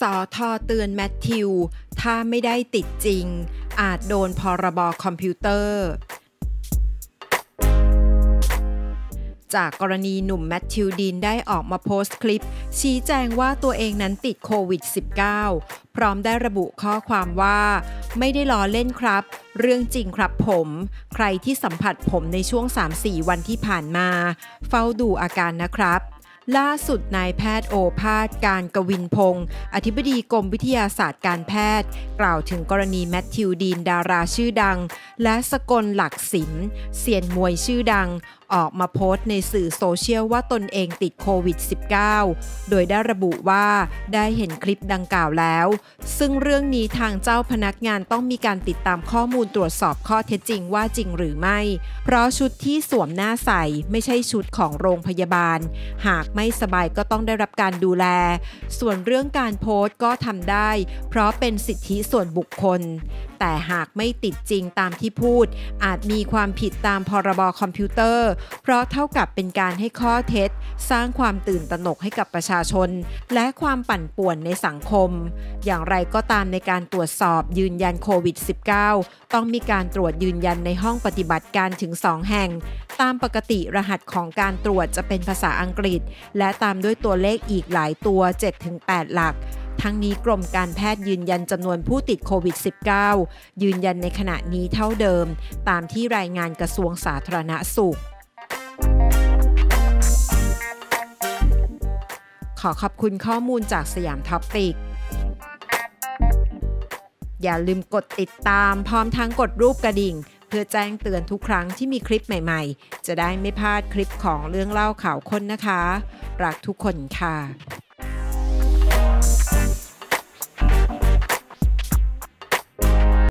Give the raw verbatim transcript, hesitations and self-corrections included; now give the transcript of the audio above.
สธ.เตือนแมทธิวถ้าไม่ได้ติดจริงอาจโดนพรบคอมพิวเตอร์จากกรณีหนุ่มแมทธิวดีนได้ออกมาโพสต์คลิปชี้แจงว่าตัวเองนั้นติดโควิด สิบเก้า พร้อมได้ระบุข้อความว่าไม่ได้ล้อเล่นครับเรื่องจริงครับผมใครที่สัมผัสผมในช่วง สามถึงสี่ วันที่ผ่านมาเฝ้าดูอาการนะครับล่าสุดนายแพทย์โอภาสการกวินพงศ์อธิบดีกรมวิทยาศาสตร์การแพทย์กล่าวถึงกรณีแมทธิวดีนดาราชื่อดังและสกลหลักสิมเซียนมวยชื่อดังออกมาโพสต์ในสื่อโซเชียลว่าตนเองติดโควิด สิบเก้า โดยได้ระบุว่าได้เห็นคลิปดังกล่าวแล้วซึ่งเรื่องนี้ทางเจ้าพนักงานต้องมีการติดตามข้อมูลตรวจสอบข้อเท็จจริงว่าจริงหรือไม่เพราะชุดที่สวมหน้าใส่ไม่ใช่ชุดของโรงพยาบาลหากไม่สบายก็ต้องได้รับการดูแลส่วนเรื่องการโพสต์ก็ทำได้เพราะเป็นสิทธิส่วนบุคคลแต่หากไม่ติดจริงตามที่พูดอาจมีความผิดตามพรบคอมพิวเตอร์เพราะเท่ากับเป็นการให้ข้อเท็จสร้างความตื่นตระหนกให้กับประชาชนและความปั่นป่วนในสังคมอย่างไรก็ตามในการตรวจสอบยืนยันโควิด สิบเก้า ต้องมีการตรวจยืนยันในห้องปฏิบัติการถึงสองแห่งตามปกติรหัสของการตรวจจะเป็นภาษาอังกฤษและตามด้วยตัวเลขอีกหลายตัว เจ็ดถึงแปด หลักทั้งนี้กรมการแพทย์ยืนยันจำนวนผู้ติดโควิด สิบเก้า ยืนยันในขณะนี้เท่าเดิมตามที่รายงานกระทรวงสาธารณสุขขอขอบคุณข้อมูลจากสยามท็อปปิกอย่าลืมกดติดตามพร้อมทั้งกดรูปกระดิ่งเพื่อแจ้งเตือนทุกครั้งที่มีคลิปใหม่ๆจะได้ไม่พลาดคลิปของเรื่องเล่าข่าวค้นนะคะรักทุกคนค่ะ